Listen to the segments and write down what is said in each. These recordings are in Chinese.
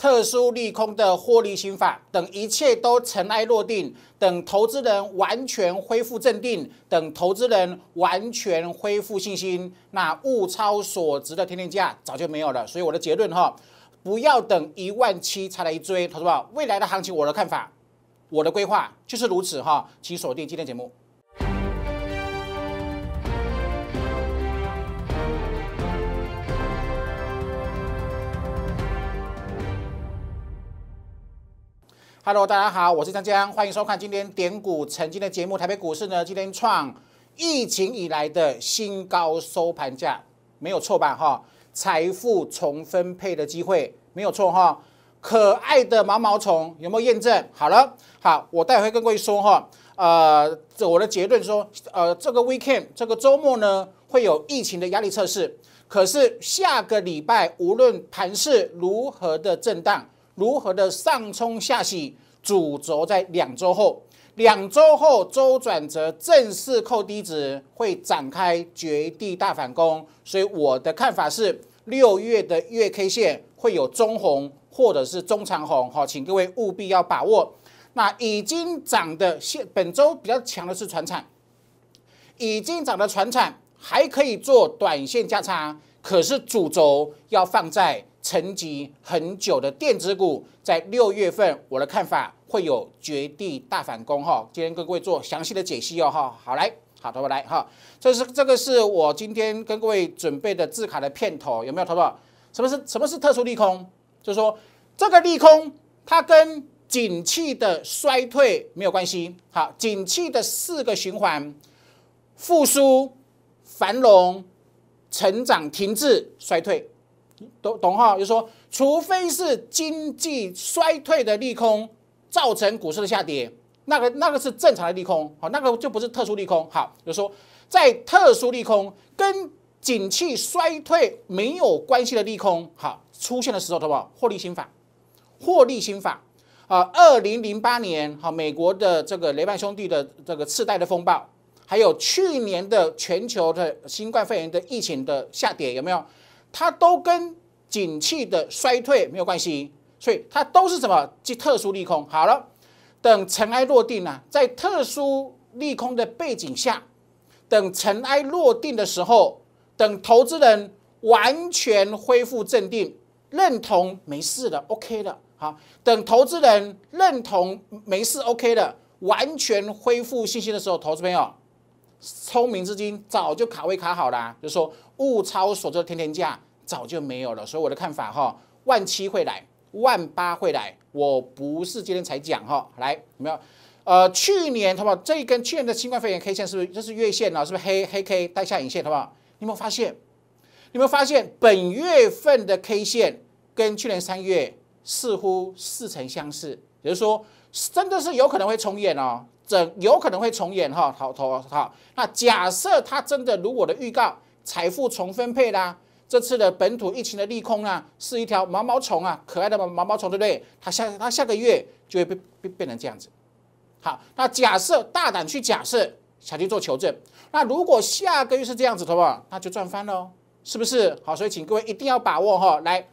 特殊利空的获利心法，等一切都尘埃落定，等投资人完全恢复镇定，等投资人完全恢复信心，那物超所值的天天价早就没有了。所以我的结论哈，不要等17000才来追，投资宝未来的行情，我的看法，我的规划就是如此哈，请锁定今天节目。Hello， 大家好，我是江江，欢迎收看今天点股晨间的节目。台北股市呢，今天创疫情以来的新高收盘价，没有错吧？哈，财富重分配的机会没有错哈。可爱的毛毛虫有没有验证？好了，好，我待会跟各位说哈。我的结论说，这个 weekend 这个周末呢，会有疫情的压力测试。可是下个礼拜，无论盘势如何的震荡。如何的上冲下洗，主轴在两周后周转折正式扣低值，会展开绝地大反攻。所以我的看法是，6月的月 K 线会有中红或者是中长红，哈，请各位务必要把握。那已经涨的本周比较强的是传产，已经涨的传产还可以做短线价差，可是主轴要放在。沉寂很久的电子股，在6月份，我的看法会有绝地大反攻哈。今天跟各位做详细的解析哦哈。好来，好，投保来哈。这个是我今天跟各位准备的字卡的片头，有没有投保？什么是特殊利空？就是说这个利空它跟景气的衰退没有关系。好，景气的4个循环：复苏、繁荣、成长、停滞、衰退。懂哈？就是说，除非是经济衰退的利空造成股市的下跌，那个是正常的利空，好，那个就不是特殊利空。好，就是说，在特殊利空跟景气衰退没有关系的利空，好出现的时候，好不好？获利心法啊！2008年，好，美国的这个雷曼兄弟的这个次贷的风暴，还有去年的全球的新冠肺炎的疫情的下跌，有没有？它都跟景气的衰退没有关系，所以它都是什么？即特殊利空。好了，等尘埃落定啊，在特殊利空的背景下，等尘埃落定的时候，等投资人完全恢复镇定，认同没事了 ，OK 了。好，等投资人认同没事 OK 了，完全恢复信心的时候，投资朋友。聪明资金早就卡位卡好啦，就是说物超所值的天天价早就没有了，所以我的看法哈，17000会来，18000会来，我不是今天才讲哈，来有没有？去年好不好？这一根去年的新冠肺炎 K 线是不是这是月线啊？是不是黑 K 带下影线好不好？你有没有发现本月份的 K 线跟去年3月似乎似曾相识，也就是说真的是有可能会重演哦。有可能会重演哈，好，那假设它真的如我的预告，财富重分配啦，这次的本土疫情的利空啊，是一条毛毛虫啊，可爱的毛毛虫，对不对？它下个月就会变成这样子。好，那假设大胆去假设，想去做求证，那如果下个月是这样子，好不好？那就赚翻喽，是不是？好，所以请各位一定要把握哈。来，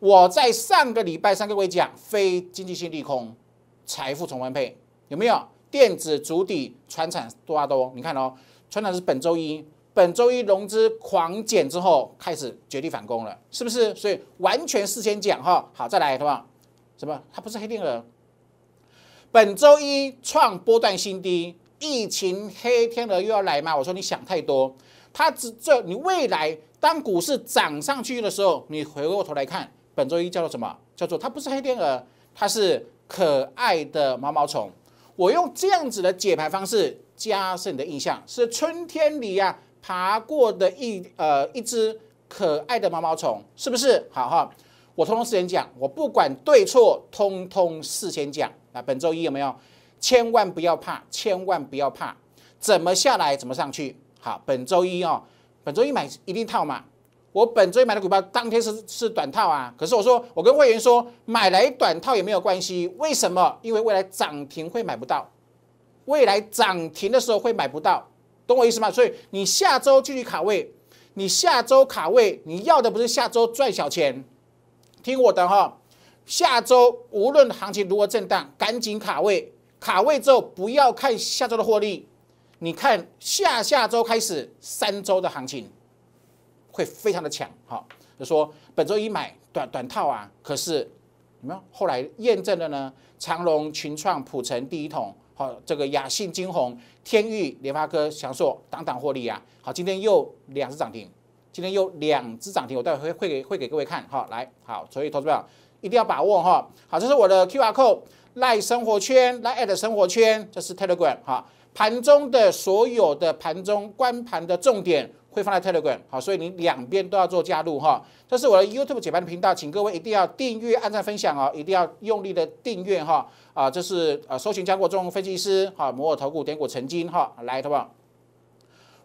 我在上个礼拜三跟各位讲，非经济性利空，财富重分配有没有？电子主底，传产多大多？你看哦，传产是本周一融资狂减之后开始绝地反攻了，是不是？所以完全事先讲哈。好，再来，好不好？什么？它不是黑天鹅。本周一创波段新低，疫情黑天鹅又要来吗？我说你想太多。它你未来当股市涨上去的时候，你回过头来看，本周一叫做什么？叫做它不是黑天鹅，它是可爱的毛毛虫。我用这样子的解牌方式加深你的印象，是春天里啊爬过的一只可爱的毛毛虫，是不是？好哈，我通通事先讲，我不管对错，通通事先讲。那本周一有没有？千万不要怕，千万不要怕，怎么下来怎么上去。好，本周一哦，本周一买一定套嘛。我本周一买的股票当天是短套啊，可是我跟会员说买来短套也没有关系，为什么？因为未来涨停会买不到，未来涨停的时候会买不到，懂我意思吗？所以你下周继续卡位，你下周卡位，你要的不是下周赚小钱，听我的哈，下周无论行情如何震荡，赶紧卡位。卡位之后不要看下周的获利，你看下下周开始3周的行情会非常的强。好，就说本周一买短套啊，可是有没有后来验证了呢？长荣、群创、普成、第一桶。 好，这个雅信、金鸿、天钰、联发科、翔硕，档档获利啊！好，今天又2只涨停，今天又2只涨停，我待会会给各位看。好，来，好，所以投资朋友一定要把握哈。好，这是我的 QR code， LINE生活圈，LINE@ 生活圈，这是 Telegram 哈。盘中的所有的盘中观盘的重点会放在 Telegram， 好，所以你2边都要做加入哈。这是我的 YouTube 解盘频道，请各位一定要订阅、按赞、分享哦，一定要用力的订阅哈。 啊，这是搜寻加国中分析师哈，摩尔投顾点股成金哈，来，好不好？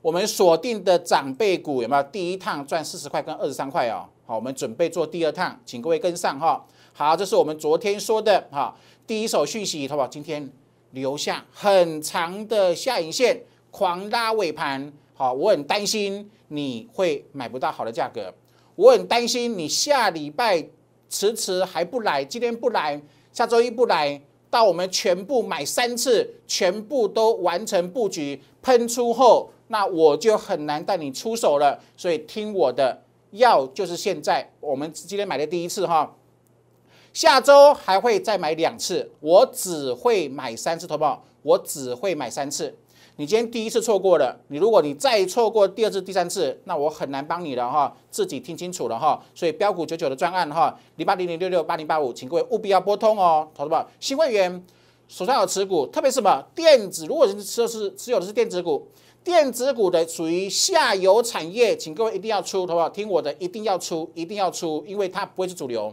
我们锁定的长辈股有没有？第一趟赚40块跟23块哦，好，我们准备做第二趟，请各位跟上哈。好，这是我们昨天说的哈，第一手讯息，好不好？今天留下很长的下影线，狂拉尾盘，好，我很担心你会买不到好的价格，我很担心你下礼拜迟还不来，今天不来，下周一不来。 到我们全部买3次，全部都完成布局喷出后，那我就很难带你出手了。所以听我的，要就是现在。我们今天买的第1次哈，下周还会再买2次，我只会买3次，投保，我只会买3次。你今天第1次错过了，你如果你再错过2次、3次，那我很难帮你了哈，自己听清楚了哈。所以标股99的专案哈，0800668085，请各位务必要拨通哦，投资宝新会员手上有持股，特别什么电子，如果持有的是电子股，电子股的属于下游产业，请各位一定要出，投资宝听我的，一定要出，一定要出，因为它不会是主流，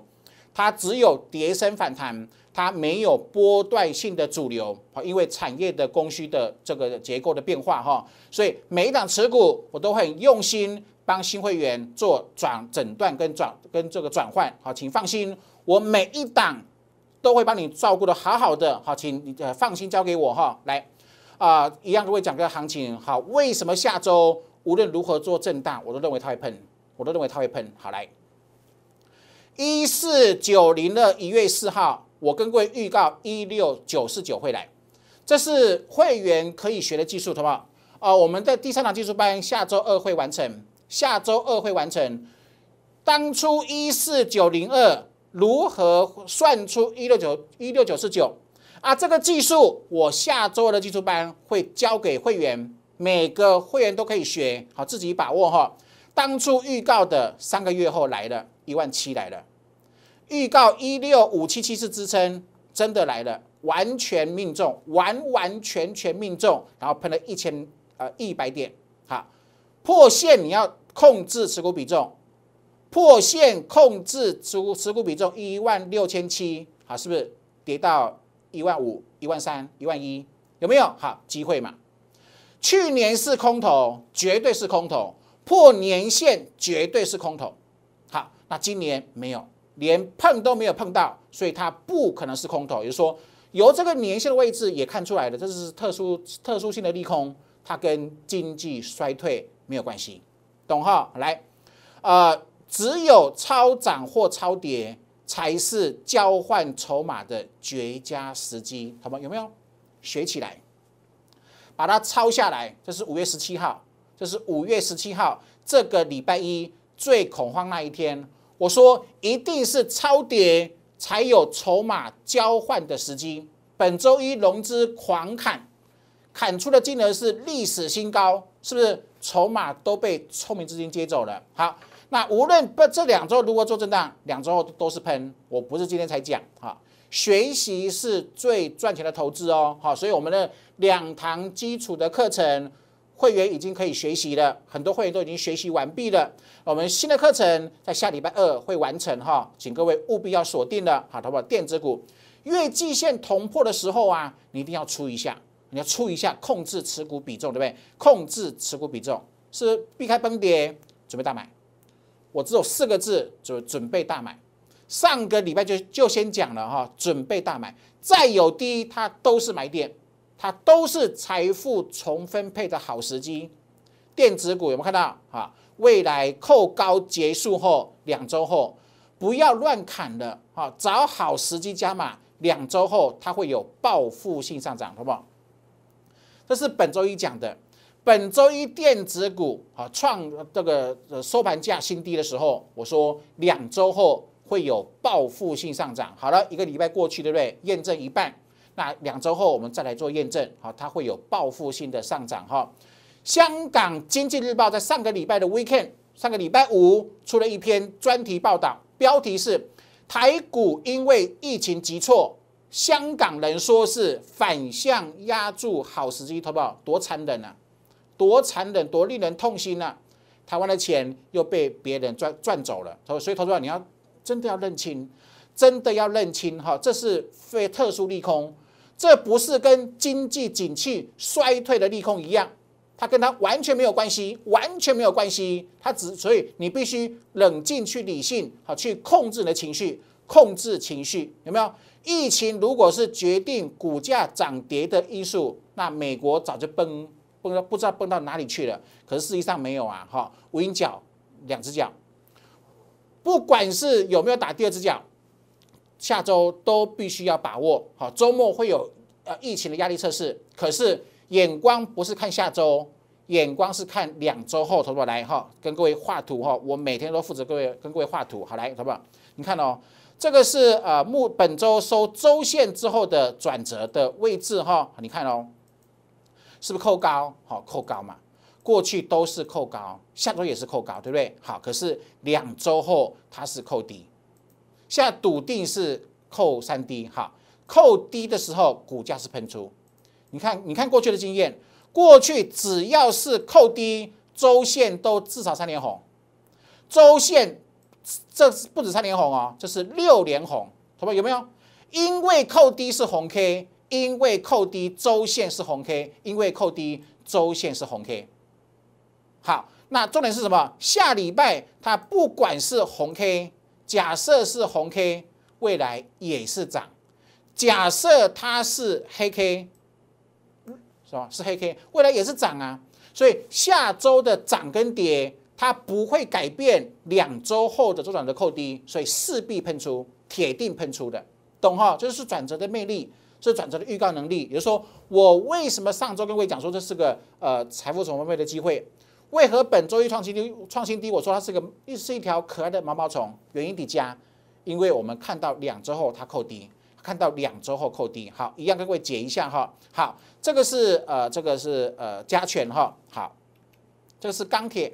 它只有跌升反弹。 它没有波段性的主流，因为产业的供需的这个结构的变化哈，所以每一档持股我都很用心帮新会员做诊断跟这个转换，好，请放心，我每一档都会帮你照顾的好好的，好，请你放心交给我哈，来啊，一样都会讲个行情，好，为什么下周无论如何做震荡，我都认为它会喷，我都认为它会喷，好来，1490的1月4号。 我跟各位预告16949会来，这是会员可以学的技术，好不好？我们的第3堂技术班下周2会完成，下周2会完成。当初14902如何算出16949啊？这个技术我下周2的技术班会教给会员，每个会员都可以学，好自己把握哈。当初预告的3个月后来了，17000来了。 预告16577是支撑，真的来了，完全命中，完全命中，然后喷了100点，好，破线你要控制持股比重，破线控制持股比重16700，好，是不是跌到15000、13000、11000，有没有？好，机会嘛，去年是空头，绝对是空头，破年线绝对是空头，好，那今年没有。 连碰都没有碰到，所以它不可能是空头。也就是说，由这个年限的位置也看出来了，这是特殊性的利空，它跟经济衰退没有关系，懂哈？来，只有超涨或超跌才是交换筹码的绝佳时机，好吗？有没有学起来？把它抄下来。这是5月17号，这是5月17号，这个礼拜一最恐慌那一天。 我说，一定是超跌才有筹码交换的时机。本周一融资狂砍，砍出的金额是历史新高，是不是？筹码都被聪明资金接走了。好，那无论不这2周如何做震荡，2周后都是喷。我不是今天才讲啊，学习是最赚钱的投资哦。好，所以我们的2堂基础的课程。 会员已经可以学习了，很多会员都已经学习完毕了。我们新的课程在下礼拜2会完成哈，请各位务必要锁定了，好，好不好？电子股月季线突破的时候啊，你一定要出一下，你要出一下，控制持股比重，对不对？控制持股比重是避开崩跌，准备大买。我只有4个字，准备大买。上个礼拜就先讲了哈，准备大买，再有低它都是买点。 它都是财富重分配的好时机，电子股有没有看到啊？未来扣高结束后2周后，不要乱砍了哈，找好时机加码，2周后它会有报复性上涨，好不好？这是本周一讲的。本周一电子股啊创这个收盘价新低的时候，我说2周后会有报复性上涨。好了，1个礼拜过去，对不对？验证一半，那2周后我们再来做验证，好，它会有报复性的上涨哈。香港经济日报在上个礼拜的 weekend。 上个礼拜五出了一篇专题报道，标题是“台股因为疫情急挫，香港人说是反向压住好时机”，好不好？多残忍啊！多残忍，多令人痛心啊！台湾的钱又被别人赚走了，所以投资者你要真的要认清，真的要认清哈，这是非特殊利空，这不是跟经济景气衰退的利空一样。 它跟它完全没有关系，完全没有关系。所以你必须冷静去理性，好去控制你的情绪，控制情绪有没有？疫情如果是决定股价涨跌的因素，那美国早就崩到不知道崩到哪里去了。可是事实上没有啊，哈，无影脚，2只脚，不管是有没有打第2只脚，下周都必须要把握。好，周末会有疫情的压力测试，可是。 眼光不是看下周，眼光是看2周后，投保来哈，跟各位画图哈，我每天都负责跟各位画图，好来，投保，你看哦，这个是本周收周线之后的转折的位置哈，你看哦，是不是扣高？好，扣高嘛，过去都是扣高，下周也是扣高，对不对？好，可是2周后它是扣低，现在笃定是扣3低，好，扣低的时候股价是喷出。 你看过去的经验，过去只要是扣低，周线都至少3连红，周线这不止3连红哦，这是6连红，好吧？有没有？因为扣低是红 K， 因为扣低周线是红 K， 因为扣低周线是红 K。好，那重点是什么？下礼拜它不管是红 K， 假设是红 K， 未来也是涨；假设它是黑 K。 是黑 K， 未来也是涨啊，所以下周的涨跟跌，它不会改变2周后的周转的扣低，所以势必喷出，铁定喷出的，懂哈？这就是转折的魅力，是转折的预告能力。也就是说，我为什么上周跟各位讲说这是个财富重分配的机会？为何本周一创新低？我说它是一条可爱的毛毛虫，原因底加，因为我们看到2周后它扣低。 看到2周后扣低，好，一样跟各位解一下哈。好，这个是加权哈。好，这个是钢铁，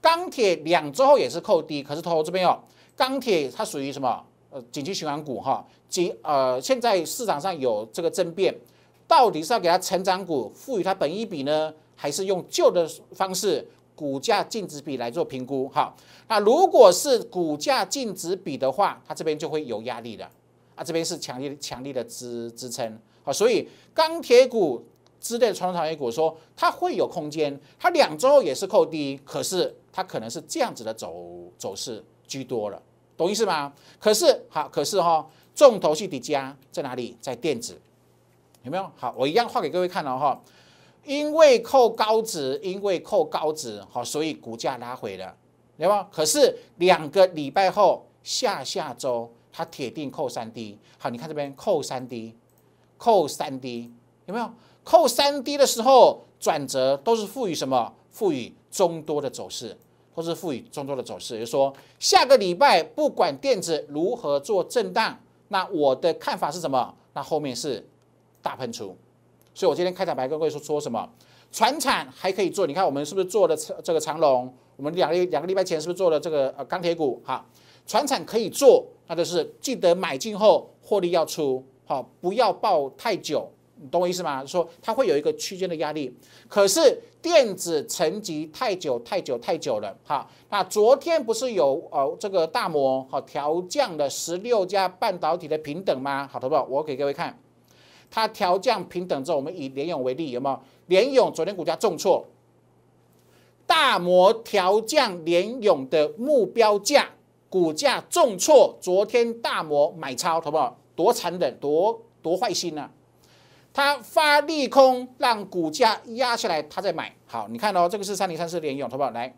钢铁2周后也是扣低，可是投资朋友，钢铁它属于什么？景气循环股哈。现在市场上有这个争辩，到底是要给它成长股赋予它本益比呢，还是用旧的方式股价净值比来做评估？好，那如果是股价净值比的话，它这边就会有压力了。 啊，这边是强力的支撑，好，所以钢铁股之类的传统产业股说它会有空间，它2周后也是扣低，可是它可能是这样子的走势居多了，懂意思吗？可是好，可是哈，重头戏的加在哪里？在电子，有没有？好，我一样画给各位看了哈，因为扣高值，好，所以股价拉回了，有没有？可是2个礼拜后下周。 它铁定扣3低，好，你看这边扣3低，有没有？扣3低的时候，转折都是赋予什么？赋予中多的走势，都是赋予中多的走势。也就是说，下个礼拜不管电子如何做震荡，那我的看法是什么？那后面是大喷出。所以我今天开场白跟各位说什么？传产还可以做，你看我们是不是做了这个长龙？我们两个礼拜前是不是做了这个钢铁股？好，传产可以做。 那就是记得买进后获利要出，好，不要抱太久，你懂我意思吗？说它会有一个区间的压力，可是电子沉寂太久了，哈。那昨天不是有这个大摩好调降了16家半导体的平等吗？好，好不好？我给各位看，它调降平等之后，我们以联咏为例，有没有？联咏昨天股价重挫，大摩调降联咏的目标价。 股价重挫，昨天大摩买超，好不好？多残忍，多坏心啊！他发利空，让股价压下来，他再买。好，你看哦，这个是3034联咏，好不好？来，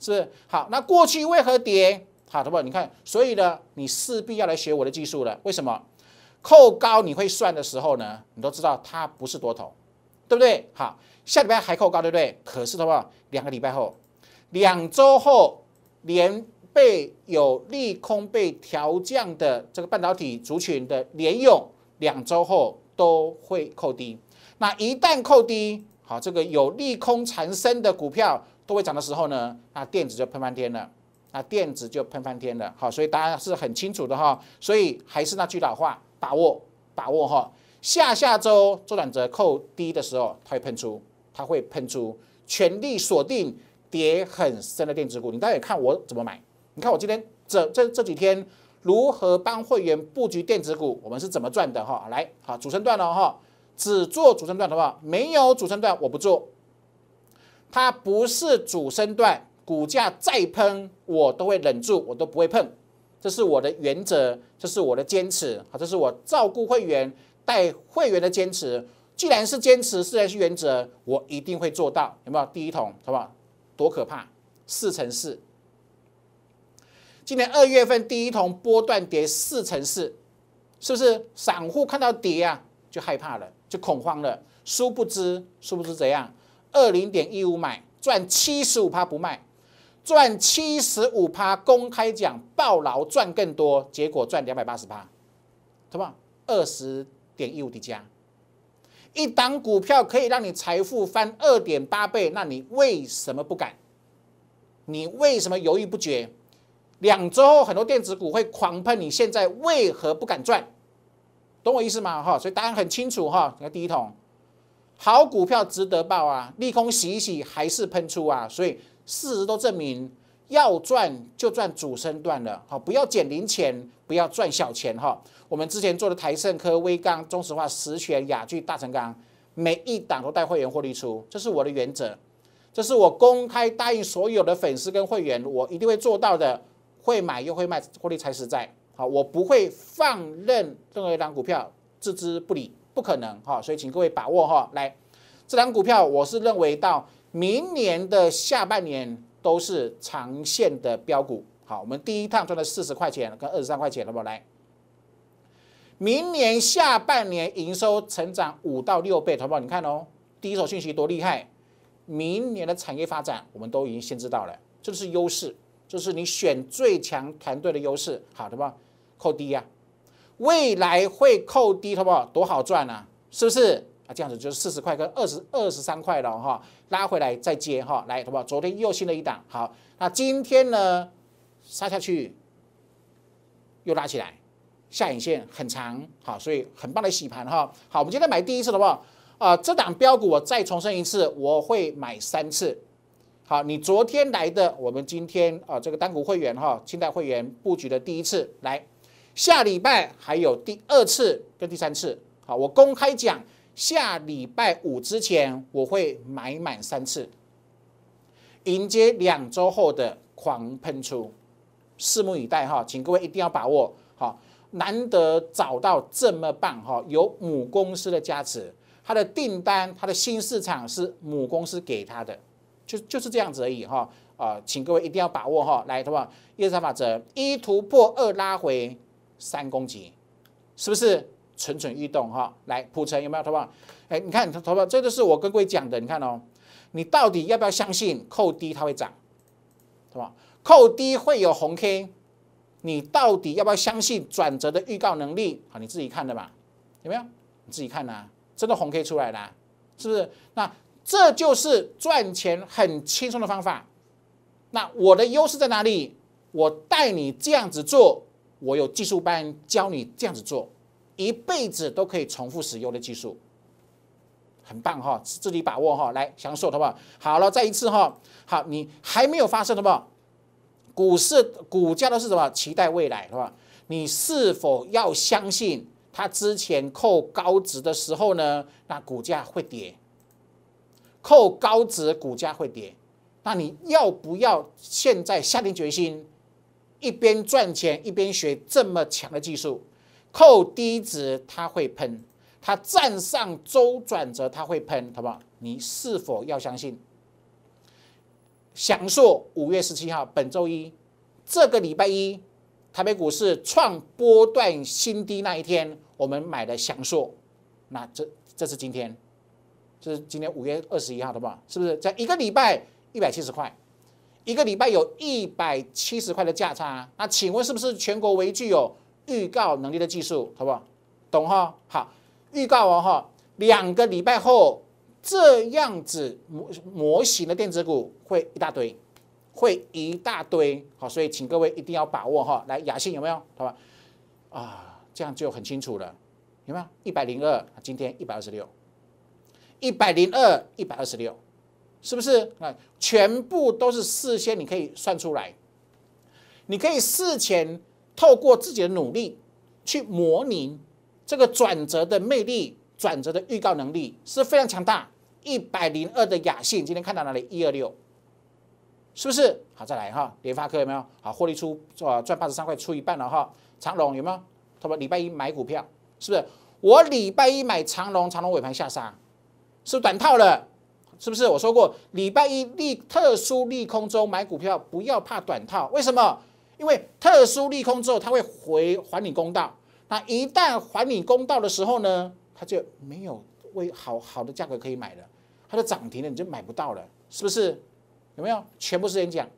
是不是？好，那过去为何跌？好，对不？你看，所以呢，你势必要来学我的技术了。为什么？扣高你会算的时候呢，你都知道它不是多头，对不对？好，下礼拜还扣高，对不对？可是的话，2个礼拜后、2周后，连被有利空被调降的这个半导体族群的联咏，2周后都会扣低。那一旦扣低，好，这个有利空缠身的股票都会涨的时候呢，那电子就喷翻天了。啊，电子就喷翻天了，好，所以大家是很清楚的哈，所以还是那句老话，把握哈，下周周转折扣低的时候，它会喷出，全力锁定跌很深的电子股，你待会看我怎么买，你看我今天这几天如何帮会员布局电子股，我们是怎么赚的哈，来，好，主升段了哈，只做主升段的话，没有主升段我不做，它不是主升段。股价再喷，我都会忍住，我都不会碰，这是我的原则，这是我的坚持，好，这是我照顾会员、带会员的坚持。既然是坚持，既然是原则，我一定会做到，有没有？第一桶，好不好？多可怕，4乘4。今年2月份第一桶波段跌4乘4，是不是？散户看到跌啊，就害怕了，就恐慌了。殊不知怎样？20.15买，赚75%不卖。赚75%，公开讲暴牢赚更多，结果赚280%，对吧？20.15的加，一档股票可以让你财富翻2.8倍，那你为什么不敢？你为什么犹豫不决？2周后很多电子股会狂喷，你现在为何不敢赚？懂我意思吗？哈，所以答案很清楚哈。你看第一桶，好股票值得抱啊，利空洗一洗还是喷出啊，所以。事实都证明，要赚就赚主升段了，好，不要捡零钱，不要赚小钱哈。我们之前做的台盛科、威刚、中石化、十全、雅聚、大成钢，每一档都带会员获利出，这是我的原则，这是我公开答应所有的粉丝跟会员，我一定会做到的，会买又会卖，获利才实在。好，我不会放任任何一档股票置之不理，不可能哈。所以请各位把握哈，来，这档股票我是认为到。明年的下半年都是长线的标股，好，我们第一趟赚了40块钱跟23块钱，好不好？来，明年下半年营收成长5到6倍，好不好？你看哦，第一手讯息多厉害！明年的产业发展我们都已经先知道了，这是优势，这是你选最强团队的优势，好，对吧？扣低呀，未来会扣低，好不好？多好赚啊，是不是？啊，这样子就是40块跟23块了哈，拉回来再接哈，来，好不好？昨天又新了一档，好，那今天呢杀下去又拉起来，下影线很长，好，所以很棒的洗盘哈。好，我们今天买第一次，好不好？啊，这档标股我再重申一次，我会买3次。好，你昨天来的，我们今天啊这个单股会员哈，清代会员布局的第一次，来，下礼拜还有第2次跟第3次，好，我公开讲。下礼拜5之前，我会买满3次，迎接2周后的狂喷出，拭目以待哈，请各位一定要把握哈，难得找到这么棒哈，有母公司的加持，它的订单、它的新市场是母公司给它的，就是这样子而已哈啊，请各位一定要把握哈，来，好不好？123法则，1突破2拉回3攻击，是不是？蠢蠢欲动哈，来，普成有没有？好不好？哎，你看，好不好？这就是我跟各位讲的，你看哦，你到底要不要相信扣低它会涨，好不好？扣低会有红 K， 你到底要不要相信转折的预告能力？好，你自己看的嘛，有没有？你自己看啊，真的红 K 出来啦，是不是？那这就是赚钱很轻松的方法。那我的优势在哪里？我带你这样子做，我有技术班教你这样子做。一辈子都可以重复使用的技术，很棒哈，自己把握哈，来享受，好不好？好了，再一次哈，好，你还没有发生，好不好？股价都是什么？期待未来，好不好？你是否要相信它之前扣高值的时候呢？那股价会跌，扣高值股价会跌，那你要不要现在下定决心，一边赚钱一边学这么强的技术？扣低值它会喷，它站上周转折它会喷，好不好？你是否要相信？享受5月17号本周一这个礼拜一，台北股市创波段新低那一天，我们买了翔硕，那这是今天，这是今天5月21号的吧？是不是？在一个礼拜170块，一个礼拜有170块的价差，那请问是不是全国唯一具有预告能力的技术？好不好？懂哈？好，预告哦哈，2个礼拜后。这样子模型的电子股会一大堆，好，所以请各位一定要把握哈。来，雅信有没有？好吧，啊，这样就很清楚了，有没有？102，今天126，102、126，是不是？啊，全部都是事先你可以算出来，你可以事前透过自己的努力去模拟这个转折的魅力。转折的预告能力是非常强大。102的雅信今天看到哪里？126，是不是？好，再来哈，联发科有没有？好，获利出赚83块，出一半了哈。长荣有没有？他们礼拜一买股票，是不是？我礼拜一买长荣，长荣尾盘下杀，是不是短套了？是不是？我说过，礼拜一特殊利空中买股票不要怕短套，为什么？因为特殊利空之后，它会还你公道。那一旦还你公道的时候呢？它就没有为好的价格可以买了，它就涨停了，你就买不到了，是不是？有没有？全部事先讲，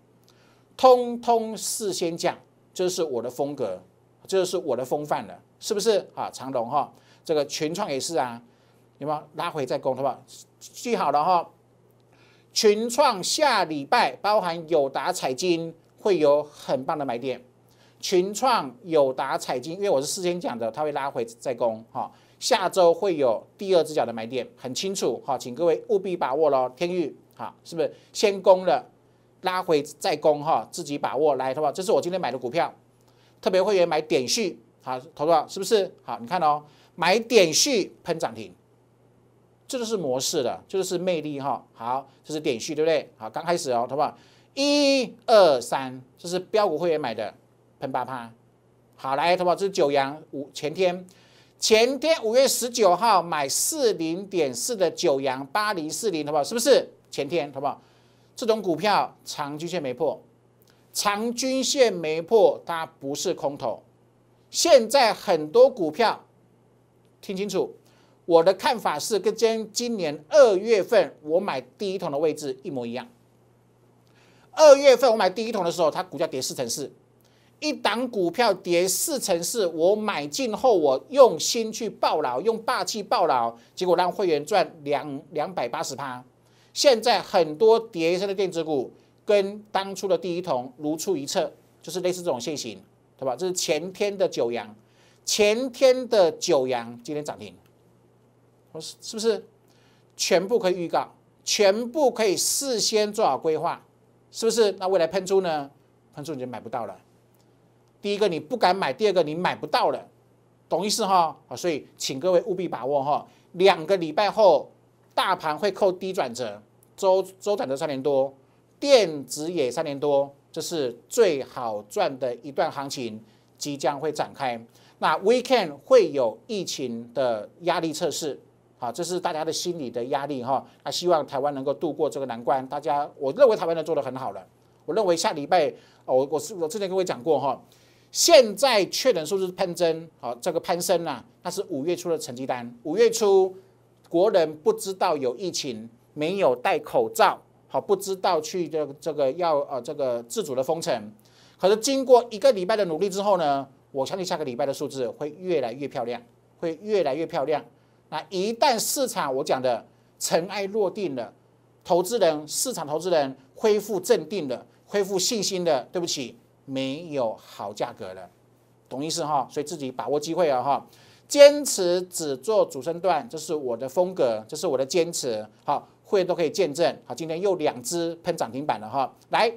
通事先讲，这是我的风格，这是我的风范了，是不是？啊，长荣哈，这个群创也是啊，有没有拉回再攻，好不好？记好了哈，群创下礼拜包含友达、彩晶会有很棒的买点，群创、友达、彩晶，因为我是事先讲的，它会拉回再攻哈。下周会有第二只脚的买点，很清楚哈，请各位务必把握喽。天宇哈，是不是先攻了，拉回再攻哈，自己把握来，好不好？这是我今天买的股票，特别会员买点续，好，投多少？是不是？好，你看哦，买点续喷涨停，这就是模式了，这就是魅力哈。好，这是点续，对不对？好，刚开始哦，好不好？1、2、3，这是标股会员买的，喷8%。好，来，好不好？这是九阳前天5月19号买40.4的九阳8040，好不好？是不是？前天好不好？这种股票长均线没破，它不是空头。现在很多股票，听清楚，我的看法是跟今年2月份我买第一桶的位置一模一样。2月份我买第一桶的时候，它股价跌4成4。一档股票跌4成4，我买进后，我用心去抱牢，用霸气抱牢，结果让会员赚280%。现在很多跌升的电子股跟当初的第一桶如出一辙，就是类似这种现形，对吧？这是前天的九阳，今天涨停，是不是？全部可以预告，全部可以事先做好规划，是不是？那未来喷出呢？喷出你就买不到了。第一个你不敢买，第二个你买不到了，懂意思哈？所以请各位务必把握哈。2个礼拜后，大盘会扣低转折，周转折3年多，电子也3年多，这是最好赚的一段行情即将会展开。那 weekend 会有疫情的压力测试，好，这是大家的心理的压力哈。那希望台湾能够度过这个难关，大家我认为台湾人做得很好了。我认为下礼拜我之前跟各位讲过哈。现在确诊数字攀升，好，这个攀升啊，那是5月初的成绩单。5月初，国人不知道有疫情，没有戴口罩，好，不知道去这个要自主的封城。可是经过1个礼拜的努力之后呢，我相信下个礼拜的数字会越来越漂亮，那一旦市场我讲的尘埃落定了，市场投资人恢复镇定了，恢复信心了，对不起。没有好价格了，懂意思哈？所以自己把握机会啊哈！坚持只做主升段，这是我的风格，这是我的坚持。好，会员都可以见证。好，今天又2只喷涨停板了哈！来，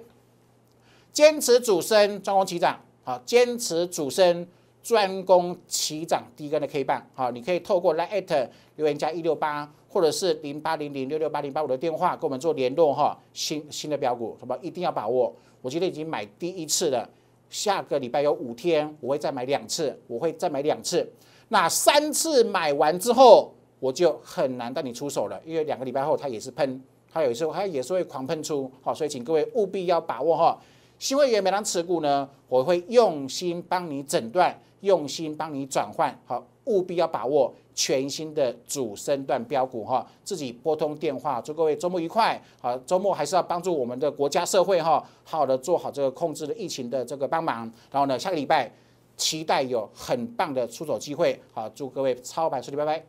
坚持主升专攻起涨，好，坚持主升专攻起涨低跟的 K 棒，好，你可以透过 LINE@ 留言加168，或者是0800668085的电话跟我们做联络哈。新的标股，什么一定要把握。我今天已经买第1次了，下个礼拜有5天，我会再买2次，那3次买完之后，我就很难带你出手了，因为2个礼拜后它也是喷，它有时候它也是会狂喷出，好，所以请各位务必要把握哈。新会员每档持股呢，我会用心帮你诊断，用心帮你转换，好，务必要把握全新的主升段标股哈，自己拨通电话，祝各位周末愉快，好，周末还是要帮助我们的国家社会哈，好的做好这个控制的疫情的这个帮忙，然后呢，下个礼拜期待有很棒的出手机会，好，祝各位操盘顺利，拜拜。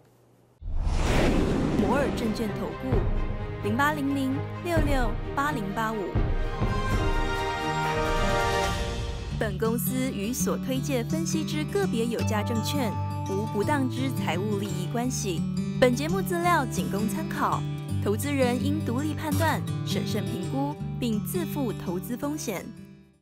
摩尔证券投顾0800668085。本公司与所推介分析之个别有价证券无不当之财务利益关系。本节目资料仅供参考，投资人应独立判断、审慎评估，并自负投资风险。